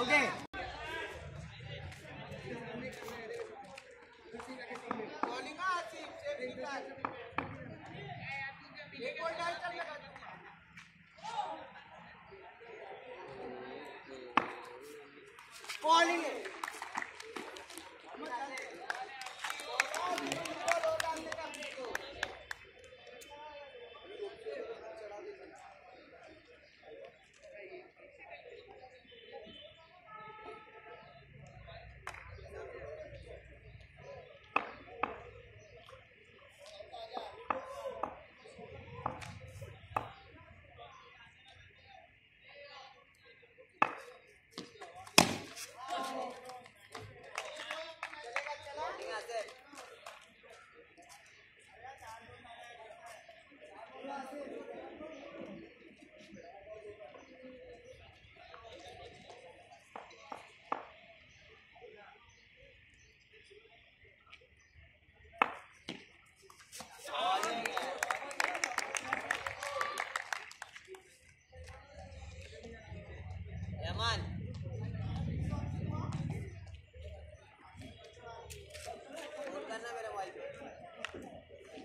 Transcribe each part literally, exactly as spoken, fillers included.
Okay. Calling it.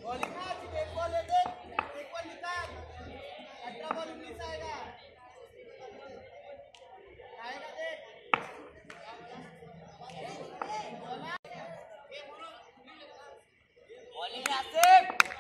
Bolígrafo.